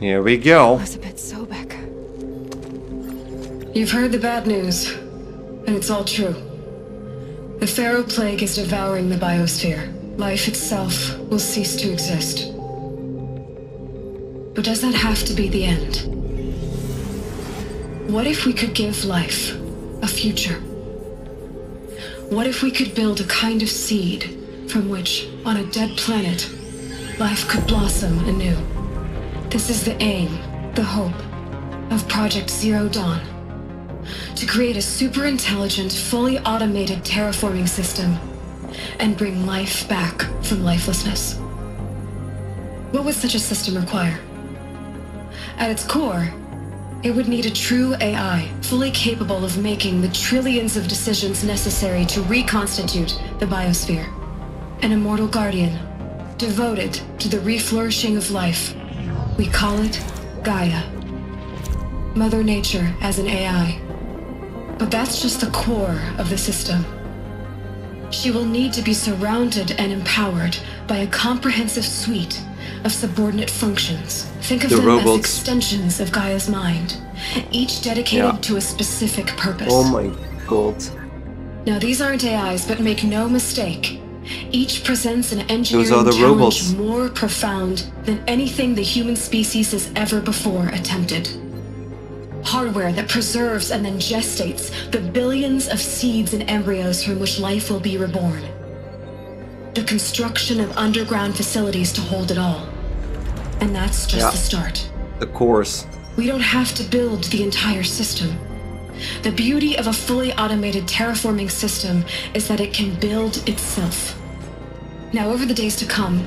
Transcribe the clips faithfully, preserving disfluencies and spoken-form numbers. Here we go. Elizabeth Sobeck. You've heard the bad news, and it's all true. The Faro Plague is devouring the biosphere. Life itself will cease to exist. But does that have to be the end? What if we could give life a future? What if we could build a kind of seed from which, on a dead planet, life could blossom anew? This is the aim, the hope, of Project Zero Dawn. To create a super-intelligent, fully automated terraforming system and bring life back from lifelessness. What would such a system require? At its core, it would need a true A I, fully capable of making the trillions of decisions necessary to reconstitute the biosphere. An immortal guardian, devoted to the reflourishing of life. We call it Gaia. Mother Nature as an A I. But that's just the core of the system. She will need to be surrounded and empowered by a comprehensive suite of subordinate functions. Think of the them robots. as extensions of Gaia's mind, each dedicated yeah. to a specific purpose. Oh my god. Now these aren't A Is, but make no mistake. Each presents an engineering challenge robots. more profound than anything the human species has ever before attempted. Hardware that preserves and then gestates the billions of seeds and embryos from which life will be reborn. The construction of underground facilities to hold it all. And that's just yeah. the start. The course. We don't have to build the entire system. The beauty of a fully automated terraforming system is that it can build itself. Now, over the days to come,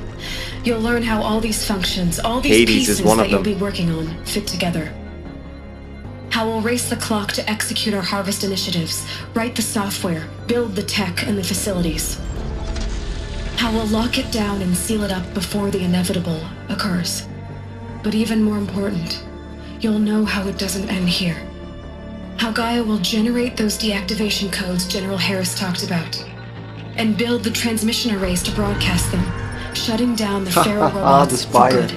you'll learn how all these functions, all these Hades pieces that you'll be working on, fit together. How we'll race the clock to execute our harvest initiatives, write the software, build the tech and the facilities. How we'll lock it down and seal it up before the inevitable occurs. But even more important, you'll know how it doesn't end here. How Gaia will generate those deactivation codes General Harris talked about, and build the transmission arrays to broadcast them, shutting down the feral robots for good.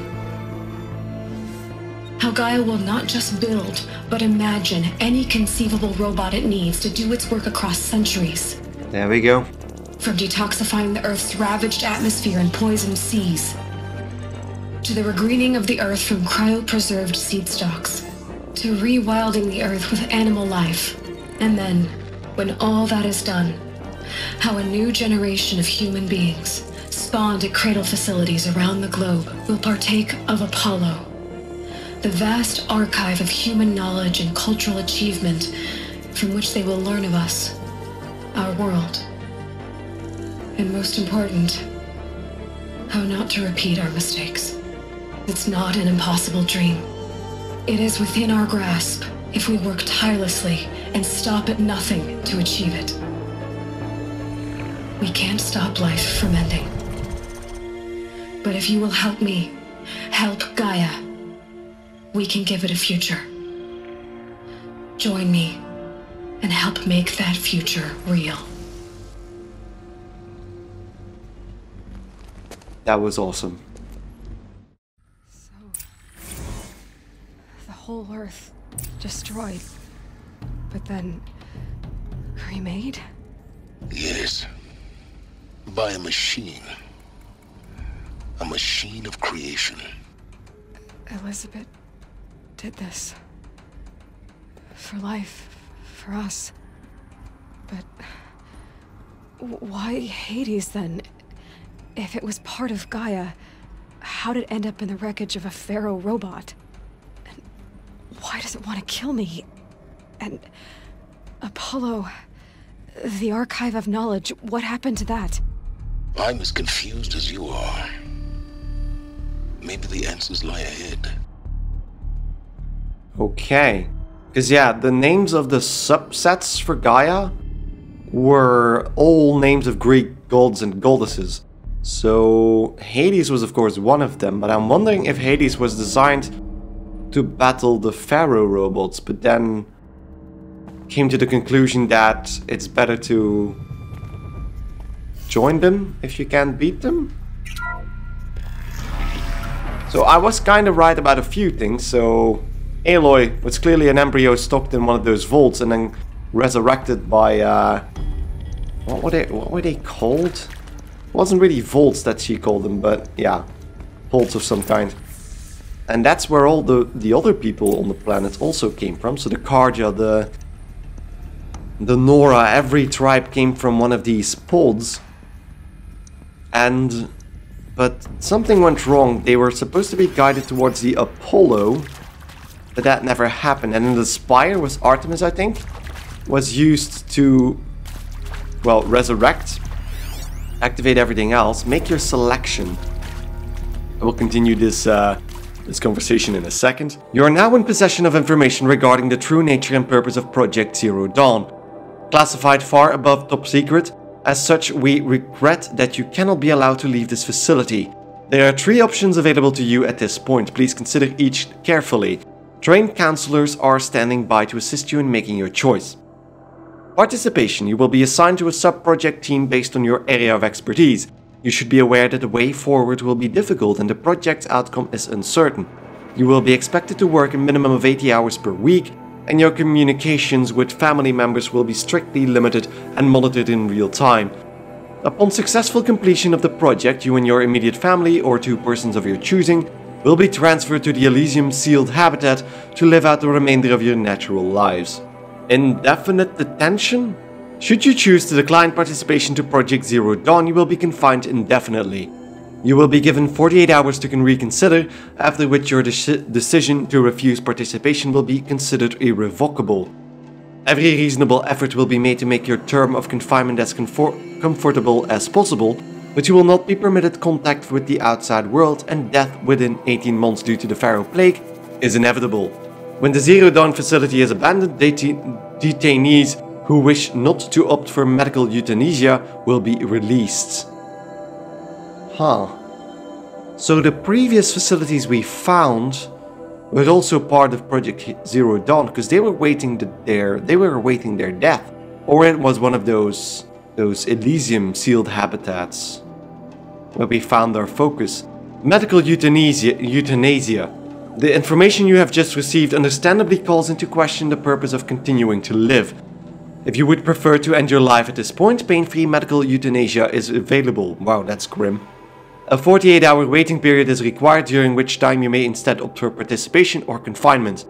How Gaia will not just build, but imagine any conceivable robot it needs to do its work across centuries. There we go. From detoxifying the Earth's ravaged atmosphere and poisoned seas, to the regreening of the Earth from cryopreserved seed stocks, to rewilding the Earth with animal life. And then, when all that is done, how a new generation of human beings, spawned at cradle facilities around the globe, will partake of Apollo. The vast archive of human knowledge and cultural achievement from which they will learn of us, our world, and most important, how not to repeat our mistakes. It's not an impossible dream. It is within our grasp if we work tirelessly and stop at nothing to achieve it. We can't stop life from ending. But if you will help me, help Gaia, we can give it a future. Join me and help make that future real. That was awesome. So, the whole Earth destroyed, but then remade? Yes, by a machine. A machine of creation. Elizabeth did this for life, for us. But why Hades then? If it was part of Gaia, how did it end up in the wreckage of a pharaoh robot? And why does it want to kill me? And Apollo, the archive of knowledge, what happened to that? I'm as confused as you are. Maybe the answers lie ahead. Okay. Because yeah, the names of the subsets for Gaia were all names of Greek gods and goddesses. So Hades was of course one of them, but I'm wondering if Hades was designed to battle the pharaoh robots, but then came to the conclusion that it's better to join them if you can't beat them. So I was kind of right about a few things. So Aloy was clearly an embryo stopped in one of those vaults and then resurrected by uh, what were they? What were they called? It wasn't really vaults that she called them, but yeah, vaults of some kind. And that's where all the the other people on the planet also came from. So the Carja, the the Nora, every tribe came from one of these pods. And but something went wrong. They were supposed to be guided towards the Apollo, but that never happened. And then the spire was Artemis, I think, was used to, well, resurrect, activate everything else, make your selection. I will continue this uh, this conversation in a second. You are now in possession of information regarding the true nature and purpose of Project Zero Dawn. Classified far above top secret. As such, we regret that you cannot be allowed to leave this facility. There are three options available to you at this point. Please consider each carefully. Trained counselors are standing by to assist you in making your choice. Participation. You will be assigned to a sub-project team based on your area of expertise. You should be aware that the way forward will be difficult and the project's outcome is uncertain. You will be expected to work a minimum of eighty hours per week, and your communications with family members will be strictly limited and monitored in real time. Upon successful completion of the project, you and your immediate family, or two persons of your choosing, will be transferred to the Elysium sealed habitat to live out the remainder of your natural lives. Indefinite detention? Should you choose to decline participation to Project Zero Dawn, you will be confined indefinitely. You will be given forty-eight hours to reconsider, after which your de- decision to refuse participation will be considered irrevocable. Every reasonable effort will be made to make your term of confinement as comfor- comfortable as possible, but you will not be permitted contact with the outside world, and death within eighteen months due to the Faro Plague is inevitable. When the Zero Dawn facility is abandoned, deta- detainees who wish not to opt for medical euthanasia will be released. Huh. So the previous facilities we found were also part of Project Zero Dawn, because they were waiting the, their they were awaiting their death, or it was one of those those Elysium sealed habitats where we found our focus. Medical euthanasia. Euthanasia. The information you have just received understandably calls into question the purpose of continuing to live. If you would prefer to end your life at this point, pain-free medical euthanasia is available. Wow, that's grim. A forty-eight hour waiting period is required, during which time you may instead opt for participation or confinement.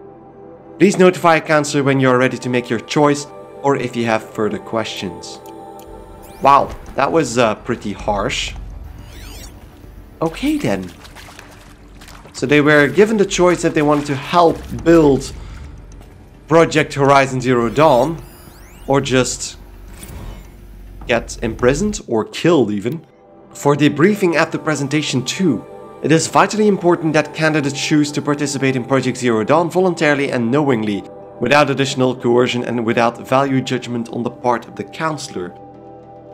Please notify a counselor when you are ready to make your choice, or if you have further questions. Wow, that was uh, pretty harsh. Okay then. So they were given the choice if they wanted to help build Project Horizon Zero Dawn, or just get imprisoned or killed even. For debriefing after presentation two, it is vitally important that candidates choose to participate in Project Zero Dawn voluntarily and knowingly, without additional coercion and without value judgment on the part of the counselor.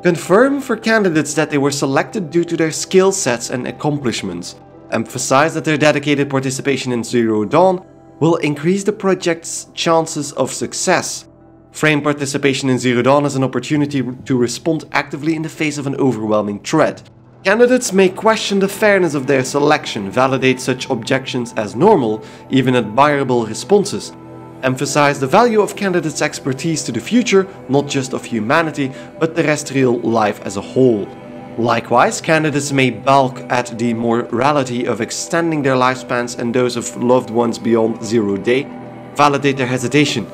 Confirm for candidates that they were selected due to their skill sets and accomplishments. Emphasize that their dedicated participation in Zero Dawn will increase the project's chances of success. Frame participation in Zero Dawn as an opportunity to respond actively in the face of an overwhelming threat. Candidates may question the fairness of their selection, validate such objections as normal, even admirable responses. Emphasize the value of candidates' expertise to the future, not just of humanity, but terrestrial life as a whole. Likewise, candidates may balk at the morality of extending their lifespans and those of loved ones beyond zero day. Validate their hesitation.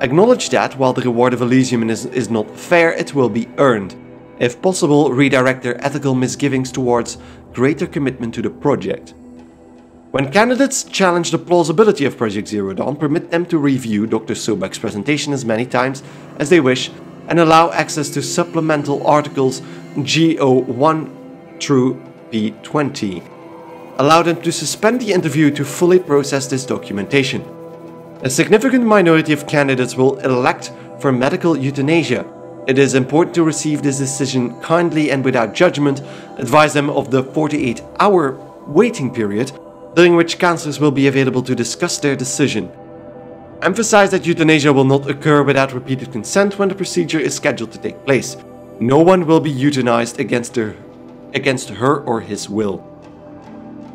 Acknowledge that, while the reward of Elysium is, is not fair, it will be earned. If possible, redirect their ethical misgivings towards greater commitment to the project. When candidates challenge the plausibility of Project Zero Dawn, permit them to review Doctor Sobeck's presentation as many times as they wish, and allow access to supplemental articles G O one through P twenty. Allow them to suspend the interview to fully process this documentation. A significant minority of candidates will elect for medical euthanasia. It is important to receive this decision kindly and without judgment. Advise them of the forty-eight hour waiting period, during which counselors will be available to discuss their decision. Emphasize that euthanasia will not occur without repeated consent when the procedure is scheduled to take place. No one will be euthanized against her, against her or his will.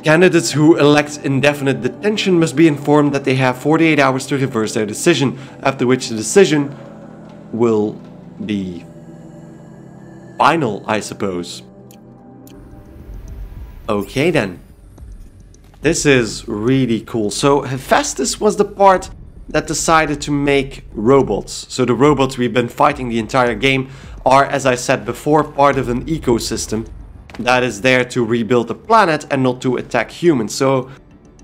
Candidates who elect indefinite detention must be informed that they have forty-eight hours to reverse their decision, after which the decision will be final, I suppose. Okay then. This is really cool. So Hephaestus was the part that decided to make robots. So the robots we've been fighting the entire game are, as I said before, part of an ecosystem that is there to rebuild the planet and not to attack humans. So,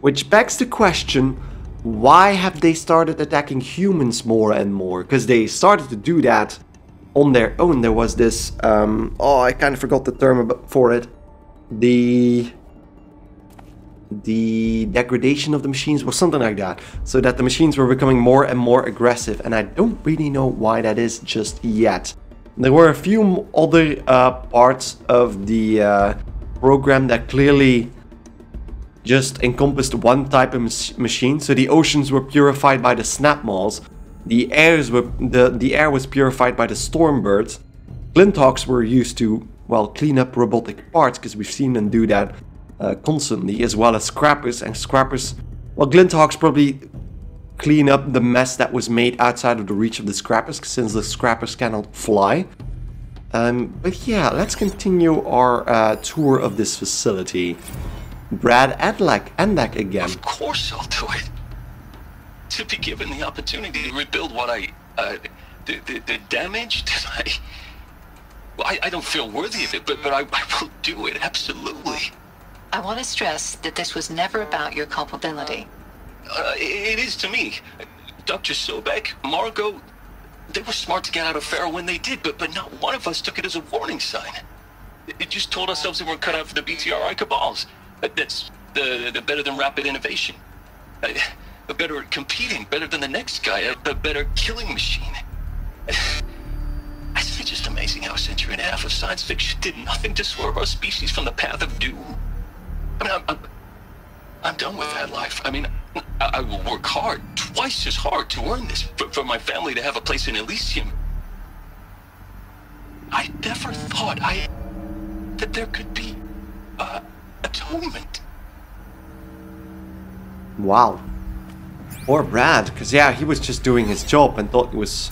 which begs the question, why have they started attacking humans more and more? Because they started to do that on their own. There was this, um, oh, I kind of forgot the term for it. The... the degradation of the machines was something like that. So that the machines were becoming more and more aggressive. And I don't really know why that is just yet. There were a few other uh, parts of the uh, program that clearly just encompassed one type of mach machine. So the oceans were purified by the snapmaws, the airs were the the air was purified by the stormbirds. Flinthawks were used to, well, clean up robotic parts, because we've seen them do that uh, constantly, as well as scrappers. And scrappers, well, Glinthawks probably clean up the mess that was made outside of the reach of the scrappers, since the scrappers cannot fly. Um, but yeah, let's continue our uh, tour of this facility. Brad Adlak, Adlak again. Of course I'll do it. To be given the opportunity to rebuild what I, uh, the, the, the damage that I, well, I, I don't feel worthy of it, but, but I, I will do it, absolutely. I want to stress that this was never about your culpability. Uh, it is to me. Doctor Sobeck, Margot, they were smart to get out of Faro when they did, but, but not one of us took it as a warning sign. It just told ourselves we were cut out for the B T R I cabals. That's the, the better than rapid innovation. Uh, better at competing, better than the next guy, a, a better killing machine. It's just amazing how a century and a half of science fiction did nothing to swerve our species from the path of doom. I mean, I'm, I'm, I'm done with that life. I mean... I will work hard, twice as hard to earn this, for, for my family to have a place in Elysium. I never thought I... that there could be... Uh, atonement. Wow. Poor Brad, because yeah, he was just doing his job and thought it was...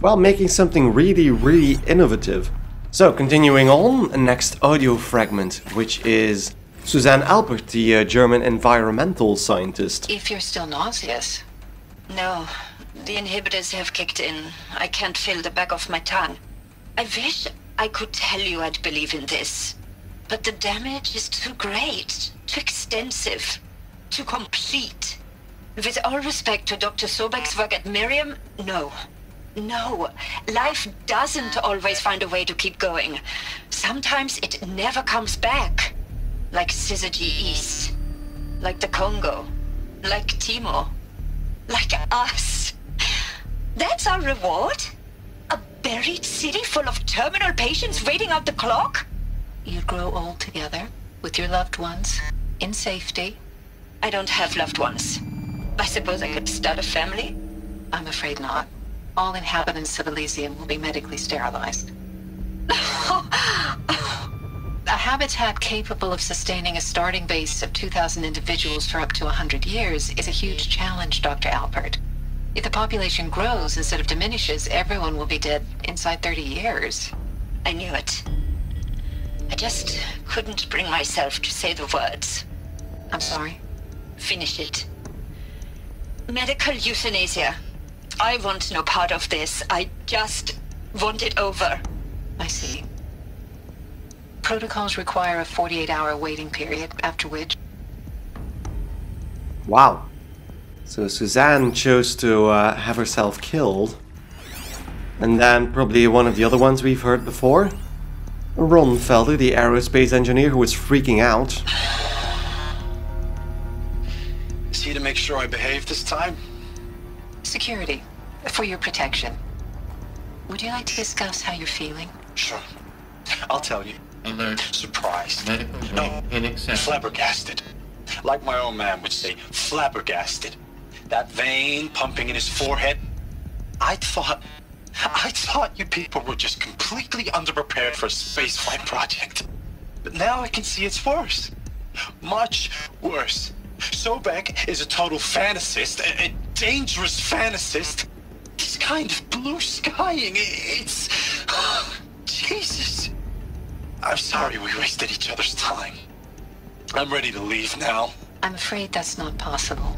well, making something really, really innovative. So, continuing on, next audio fragment, which is... Suzanne Albert, the uh, German environmental scientist. If you're still nauseous. No, the inhibitors have kicked in. I can't feel the back of my tongue. I wish I could tell you I'd believe in this. But the damage is too great, too extensive, too complete. With all respect to Doctor Sobeck's work at Miriam, no. No, life doesn't always find a way to keep going. Sometimes it never comes back. Like Syzygy East, like the Congo, like Timor, like us. That's our reward? A buried city full of terminal patients waiting out the clock? You grow old together, with your loved ones, in safety. I don't have loved ones. I suppose I could start a family? I'm afraid not. All inhabitants of Elysium will be medically sterilized. A habitat capable of sustaining a starting base of two thousand individuals for up to one hundred years is a huge challenge, Doctor Albert. If the population grows instead of diminishes, everyone will be dead inside thirty years. I knew it. I just couldn't bring myself to say the words. I'm sorry. Finish it. Medical euthanasia. I want no part of this. I just want it over. I see. Protocols require a forty-eight hour waiting period, after which... Wow. So Suzanne chose to uh, have herself killed. And then probably one of the other ones we've heard before. Ronfeldt, the aerospace engineer who was freaking out. Is he to make sure I behave this time? Security. For your protection. Would you like to discuss how you're feeling? Sure. I'll tell you. Alert. Surprised. Medical no. Flabbergasted. Like my old man would say, flabbergasted. That vein pumping in his forehead. I thought... I thought you people were just completely underprepared for a spaceflight project. But now I can see it's worse. much worse. Sobeck is a total fantasist, a, a dangerous fantasist. This kind of blue skying, it's... Jesus. I'm sorry we wasted each other's time. I'm ready to leave now. I'm afraid that's not possible.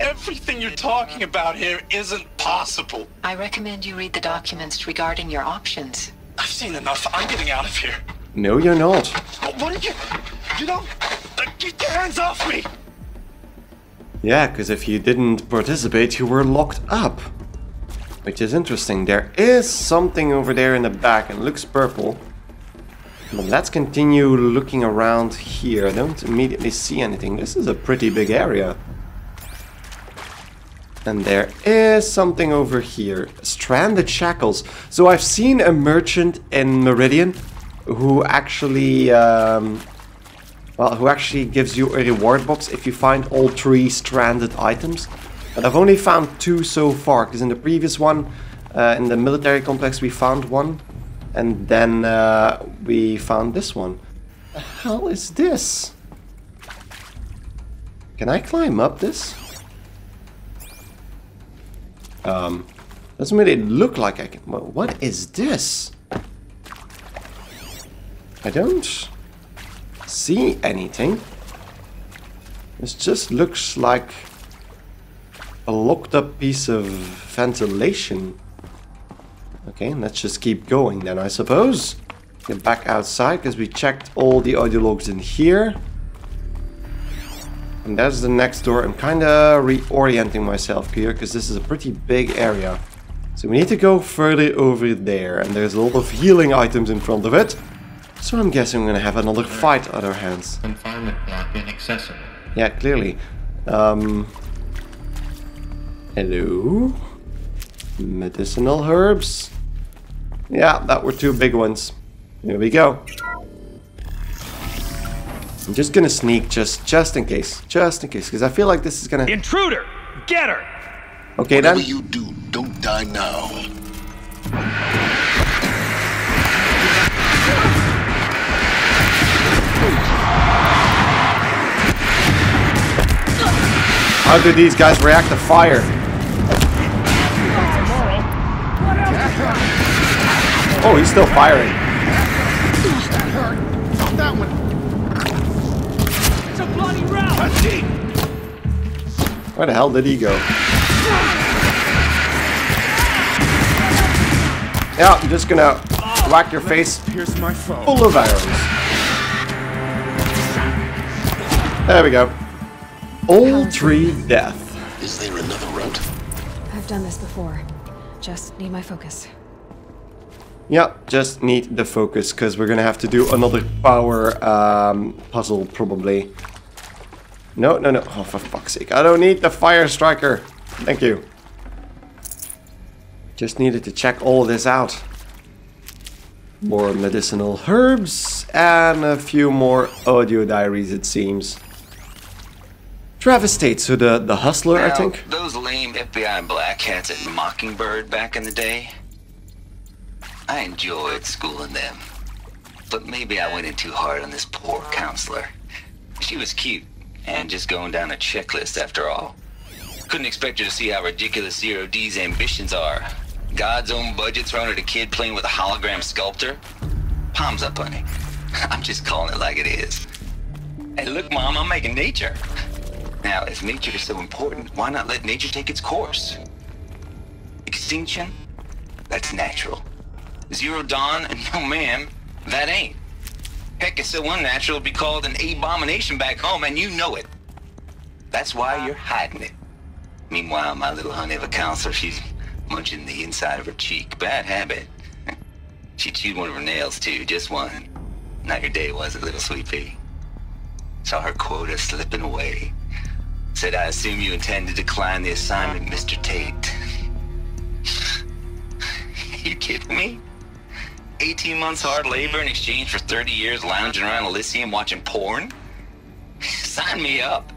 Everything you're talking about here isn't possible. I recommend you read the documents regarding your options. I've seen enough. I'm getting out of here. No, you're not. What are you... You don't... Get your hands off me! Yeah, because if you didn't participate, you were locked up. Which is interesting. There is something over there in the back and it looks purple. But let's continue looking around here. I don't immediately see anything. This is a pretty big area. And there is something over here. Stranded shackles. So I've seen a merchant in Meridian who actually... Um, well, who actually gives you a reward box if you find all three stranded items. But I've only found two so far, because in the previous one, uh, in the military complex, we found one. And then uh, we found this one. The hell is this? Can I climb up this? Um, doesn't really look like I can. What is this? I don't see anything. This just looks like a locked up piece of ventilation. Okay, let's just keep going then, I suppose. Get back outside, because we checked all the audio logs in here. And that's the next door. I'm kind of reorienting myself here, because this is a pretty big area. So we need to go further over there, and there's a lot of healing items in front of it. So I'm guessing we're going to have another fight on our hands. Confinement block inaccessible. Yeah, clearly. Um... Hello? Medicinal herbs. Yeah, that were two big ones. Here we go. I'm just gonna sneak just just in case. Just in case, because I feel like this is gonna... Intruder! Get her! Okay, whatever then. You do, don't die now. How do these guys react to fire? Oh, he's still firing. That hurt. That one. It's a bloody round. Where the hell did he go? Yeah, I'm just gonna whack your face full of arrows. There we go. All three death. Is there another route? I've done this before. Just need my focus. Yeah, just need the focus, because we're going to have to do another power um, puzzle, probably. No, no, no. Oh, for fuck's sake. I don't need the fire striker. Thank you. Just needed to check all this out. More medicinal herbs and a few more audio diaries, it seems. Travis Tate, so the, the hustler, now, I think. Those lame F B I black hats at Mockingbird back in the day. I enjoyed schooling them, but maybe I went in too hard on this poor counselor. She was cute, and just going down a checklist after all. Couldn't expect her to see how ridiculous Zero D's ambitions are. God's own budget thrown at a kid playing with a hologram sculptor? Palms up, honey. I'm just calling it like it is. Hey, look, Mom, I'm making nature. Now, if nature is so important, why not let nature take its course? Extinction? That's natural. Zero Dawn, and no ma'am, that ain't. Heck, it's so unnatural it'd be called an abomination back home, and you know it. That's why you're hiding it. Meanwhile, my little honey of a counselor, she's munching the inside of her cheek. Bad habit. She chewed one of her nails, too, just one. Not your day, was it, little sweet pea? Saw her quota slipping away. Said, I assume you intend to decline the assignment, Mister Tate. You kidding me? eighteen months hard labor in exchange for thirty years lounging around Elysium watching porn? Sign me up.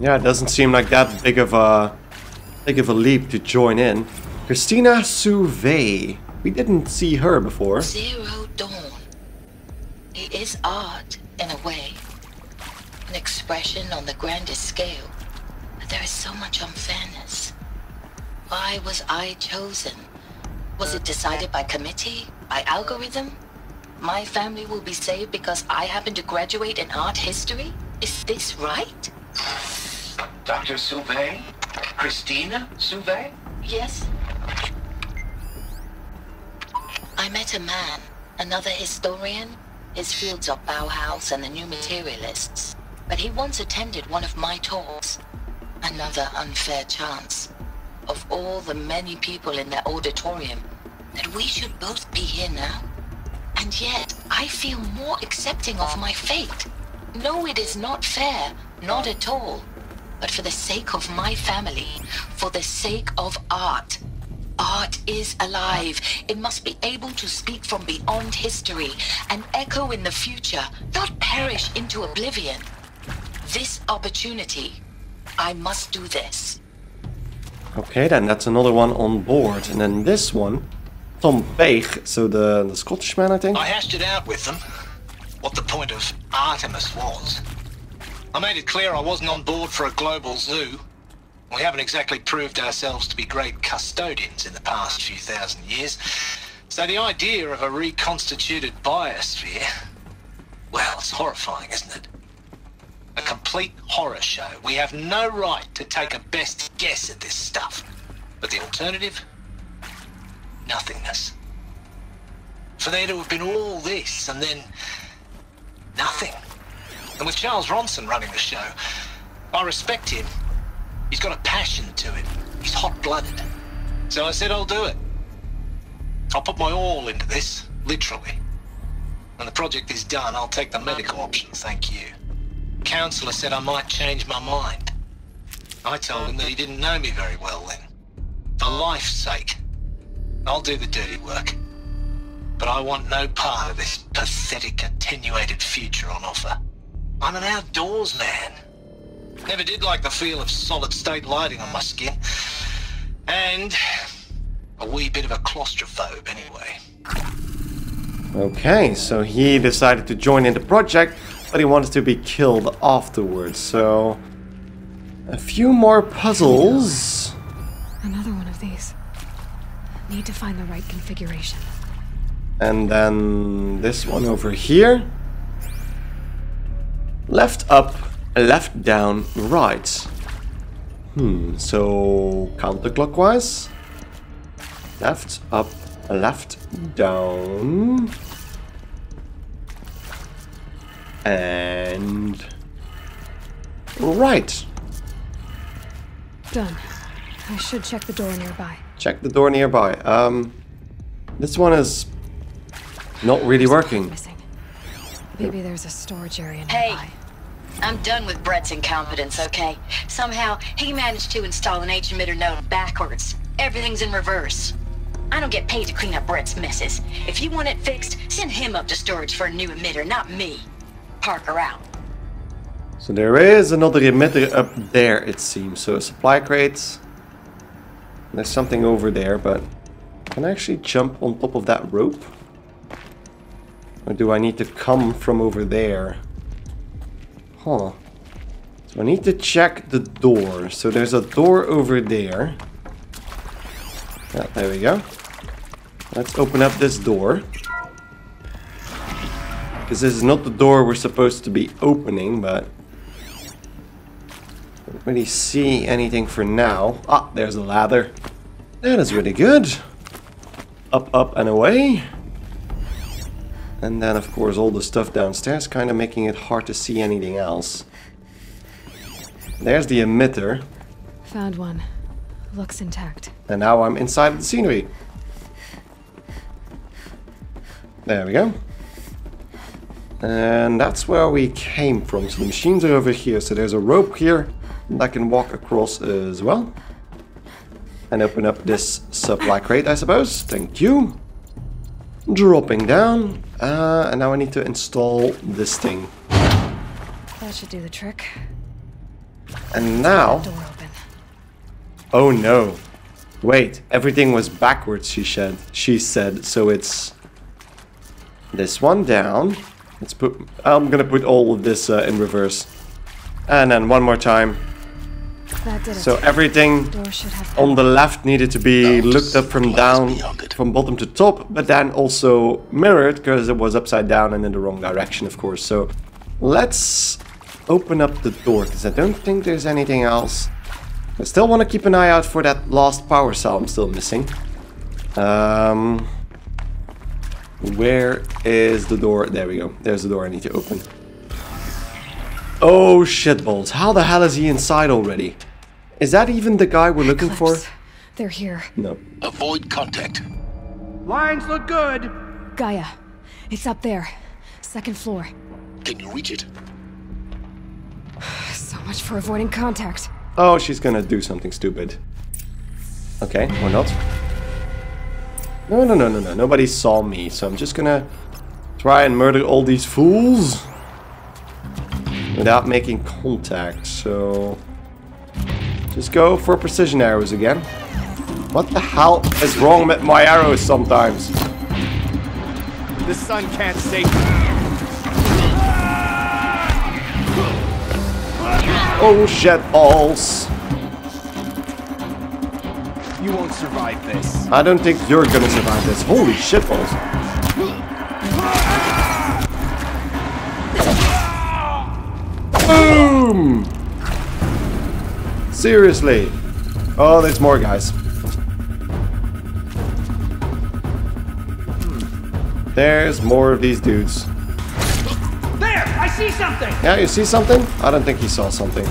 Yeah, it doesn't seem like that big of a big of a leap to join in. Christina Suve. We didn't see her before. Zero Dawn. It is odd in a way. An expression on the grandest scale. But there is so much unfairness. Why was I chosen? Was it decided by committee? By algorithm? My family will be saved because I happen to graduate in art history? Is this right? Doctor Suve? Christina Suve? Yes. I met a man, another historian. His fields are Bauhaus and the New Materialists. But he once attended one of my talks. Another unfair chance. Of all the many people in that auditorium, that we should both be here now. And yet, I feel more accepting of my fate. No, it is not fair, not at all. But for the sake of my family, for the sake of art. Art is alive. It must be able to speak from beyond history and echo in the future, not perish into oblivion. This opportunity, I must do this. Okay, then that's another one on board. And then this one, Tom Beich, so the, the Scottish man, I think. I hashed it out with them, what the point of Artemis was. I made it clear I wasn't on board for a global zoo. We haven't exactly proved ourselves to be great custodians in the past few thousand years. So the idea of a reconstituted biosphere, well, it's horrifying, isn't it? A complete horror show. We have no right to take a best guess at this stuff. But the alternative? Nothingness. For there to have been all this and then nothing. And with Charles Ronson running the show, I respect him. He's got a passion to him. He's hot-blooded. So I said I'll do it. I'll put my all into this, literally. When the project is done, I'll take the medical option, thank you. Counselor said I might change my mind. I told him that he didn't know me very well then. For life's sake, I'll do the dirty work. But I want no part of this pathetic, attenuated future on offer. I'm an outdoors man. Never did like the feel of solid-state lighting on my skin. And a wee bit of a claustrophobe anyway. Okay, so he decided to join in the project, but he wanted to be killed afterwards. So, a few more puzzles. Another one of these. Need to find the right configuration. And then this one over here. Left up. Left, down, right. Hmm, so counterclockwise. Left, up, left, down. And right. Done. I should check the door nearby. Check the door nearby. Um, this one is not really working. Maybe there's a storage area nearby. Hey. I'm done with Brett's incompetence, okay? Somehow, he managed to install an ancient emitter node backwards. Everything's in reverse. I don't get paid to clean up Brett's messes. If you want it fixed, send him up to storage for a new emitter, not me. Parker out. So there is another emitter up there, it seems. So a supply crate. There's something over there, but... Can I actually jump on top of that rope? Or do I need to come from over there? Huh. So I need to check the door. So there's a door over there. Yeah, there we go. Let's open up this door. Because this is not the door we're supposed to be opening, but... I don't really see anything for now. Ah, there's a ladder. That is really good. Up, up, and away. And then, of course, all the stuff downstairs, kind of making it hard to see anything else. There's the emitter. Found one. Looks intact. And now I'm inside the scenery. There we go. And that's where we came from. So the machines are over here. So there's a rope here that I can walk across as well. And open up this supply crate, I suppose. Thank you. Dropping down, uh, and now I need to install this thing. That should do the trick. And now... Door open. Oh no. Wait, everything was backwards, she said. She said, so it's... This one down. Let's put. I'm gonna put all of this uh, in reverse, and then one more time. That did it. So everything on the left needed to be looked up from down, from bottom to top, but then also mirrored because it was upside down and in the wrong direction, of course. So let's open up the door because I don't think there's anything else. I still want to keep an eye out for that last power cell I'm still missing. Um, where is the door? There we go. There's the door I need to open. Oh shitballs! How the hell is he inside already? Is that even the guy we're looking Eclipse. for? They're here. No. Avoid contact. Lines look good. Gaia, it's up there, second floor. Can you reach it? So much for avoiding contact. Oh, she's gonna do something stupid. Okay, or not. No, no, no, no, no. Nobody saw me, so I'm just gonna try and murder all these fools without making contact. So just go for precision arrows again. What the hell is wrong with my arrows sometimes? The sun can't save me. Oh shit balls. You won't survive this. I don't think you're gonna survive this. Holy shit balls. Boom! Seriously. Oh, there's more guys. There's more of these dudes. I see something! Yeah, you see something? I don't think he saw something.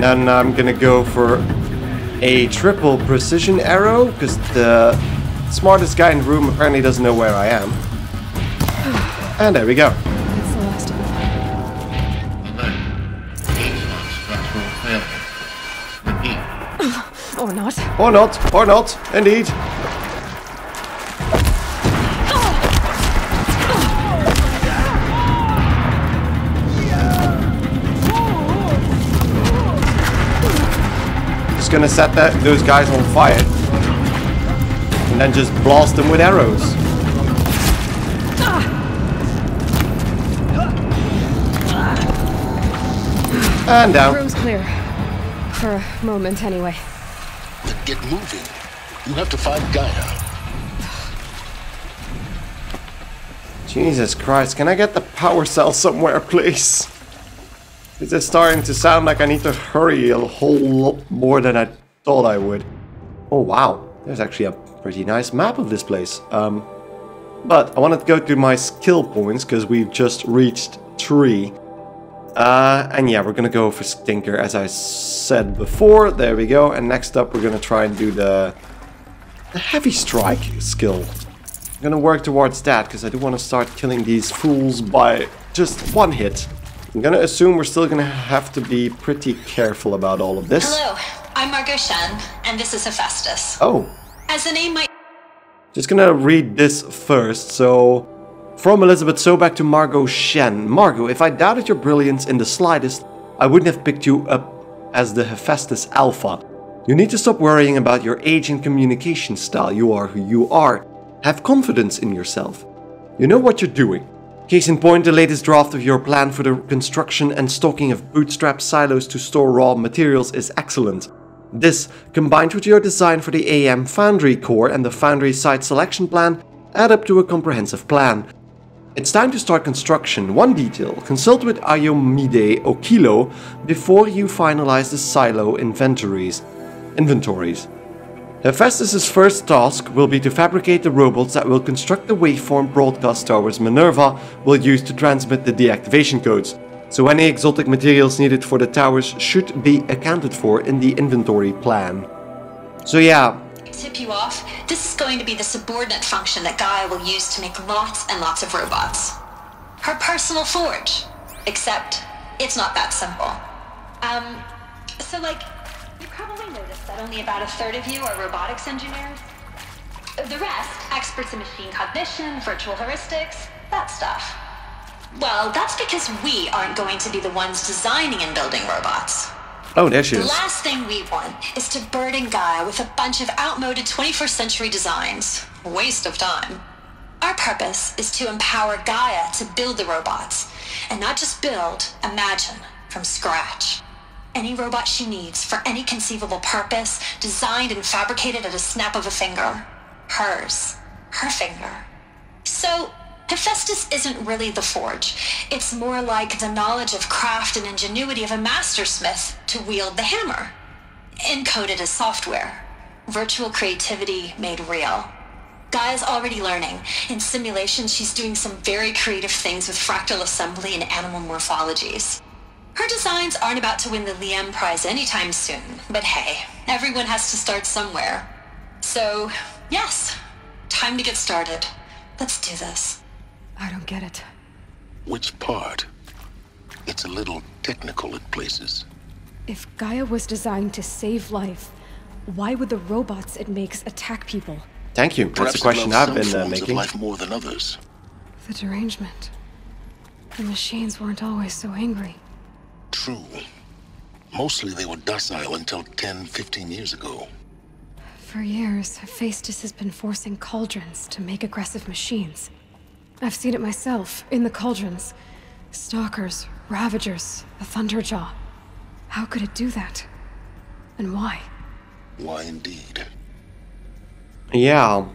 Then I'm gonna go for a triple precision arrow, because the smartest guy in the room apparently doesn't know where I am. And there we go. That's the last one. Or not. Or not, or not, indeed. Gonna set that those guys on fire and then just blast them with arrows. And down. Room's clear for a moment, anyway. Get moving. You have to find Gaia. Jesus Christ! Can I get the power cell somewhere, please? This is starting to sound like I need to hurry a whole lot more than I thought I would. Oh wow, there's actually a pretty nice map of this place. Um, but I wanted to go to my skill points because we've just reached three. Uh, and yeah, we're gonna go for Stinker as I said before. There we go. And next up we're gonna try and do the, the Heavy Strike skill. I'm gonna work towards that because I do want to start killing these fools by just one hit. I'm gonna assume we're still gonna have to be pretty careful about all of this. Hello, I'm Margot Shen, and this is Hephaestus. Oh. As the name might. Just gonna read this first. So, from Elizabeth Sobeck to Margot Shen. Margot, if I doubted your brilliance in the slightest, I wouldn't have picked you up as the Hephaestus Alpha. You need to stop worrying about your age and communication style. You are who you are. Have confidence in yourself. You know what you're doing. Case in point, the latest draft of your plan for the construction and stocking of bootstrap silos to store raw materials is excellent. This, combined with your design for the A M Foundry Core and the Foundry Site Selection Plan, add up to a comprehensive plan. It's time to start construction. One detail, consult with Ayomide Okilo before you finalize the silo inventories. inventories. Hephaestus' first task will be to fabricate the robots that will construct the waveform broadcast towers Minerva will use to transmit the deactivation codes, so any exotic materials needed for the towers should be accounted for in the inventory plan. So yeah. Tip you off, this is going to be the subordinate function that Gaia will use to make lots and lots of robots. Her personal forge. Except, it's not that simple. Um, so like... You probably noticed that only about a third of you are robotics engineers. The rest, experts in machine cognition, virtual heuristics, that stuff. Well, that's because we aren't going to be the ones designing and building robots. Oh, there she is. The last thing we want is to burden Gaia with a bunch of outmoded twenty-first century designs. Waste of time. Our purpose is to empower Gaia to build the robots, and not just build, imagine, from scratch. Any robot she needs for any conceivable purpose, designed and fabricated at a snap of a finger. Hers. Her finger. So, Hephaestus isn't really the forge. It's more like the knowledge of craft and ingenuity of a mastersmith to wield the hammer. Encoded as software. Virtual creativity made real. Gaia's already learning. In simulation, she's doing some very creative things with fractal assembly and animal morphologies. Her designs aren't about to win the Liam Prize anytime soon, but hey, everyone has to start somewhere. So, yes, time to get started. Let's do this. I don't get it. Which part? It's a little technical in places. If Gaia was designed to save life, why would the robots it makes attack people? Thank you. Perhaps that's the question I've been uh, making. Life more than others. The derangement. The machines weren't always so angry. True. Mostly they were docile until ten, fifteen years ago. For years, Hephaestus has been forcing cauldrons to make aggressive machines. I've seen it myself, in the cauldrons. Stalkers, Ravagers, the Thunderjaw. How could it do that? And why? Why indeed? Yeah,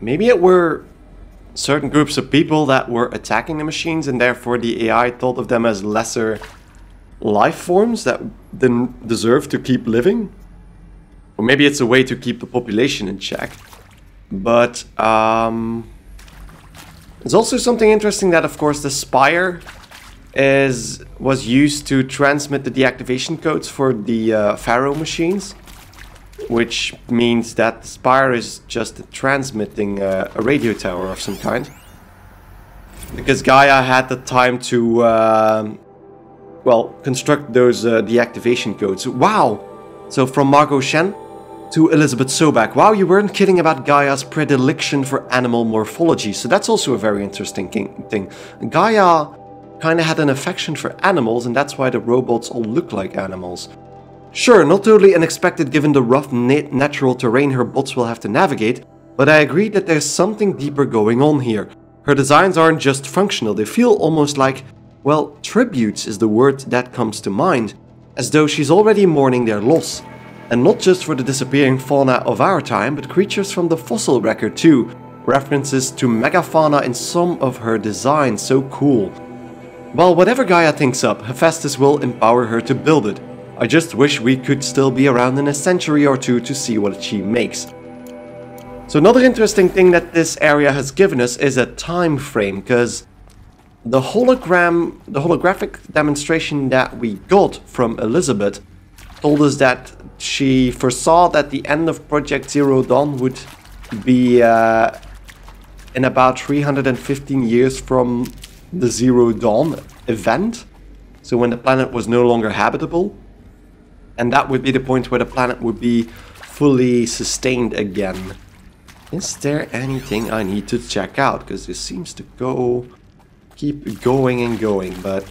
maybe it were certain groups of people that were attacking the machines, and therefore the A I thought of them as lesser life forms that didn't deserve to keep living. Or maybe it's a way to keep the population in check. But um, there's also something interesting that, of course, the Spire is was used to transmit the deactivation codes for the uh, Faro machines. Which means that the Spire is just transmitting uh, a radio tower of some kind. Because Gaia had the time to, uh, well, construct those uh, deactivation codes. Wow! So from Margot Shen to Elizabeth Sobeck. Wow, you weren't kidding about Gaia's predilection for animal morphology. So that's also a very interesting thing. Gaia kind of had an affection for animals, and that's why the robots all look like animals. Sure, not totally unexpected given the rough nat natural terrain her bots will have to navigate, but I agree that there's something deeper going on here. Her designs aren't just functional, they feel almost like, well, tributes is the word that comes to mind, as though she's already mourning their loss. And not just for the disappearing fauna of our time, but creatures from the fossil record too. References to megafauna in some of her designs, so cool. Well, whatever Gaia thinks up, Hephaestus will empower her to build it. I just wish we could still be around in a century or two to see what she makes. So another interesting thing that this area has given us is a time frame, because the hologram, the holographic demonstration that we got from Elizabeth told us that she foresaw that the end of Project Zero Dawn would be uh, in about three hundred fifteen years from the Zero Dawn event, so when the planet was no longer habitable. And that would be the point where the planet would be fully sustained again. Is there anything I need to check out? Because this seems to go... keep going and going, but...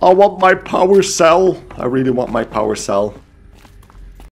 I want my power cell! I really want my power cell.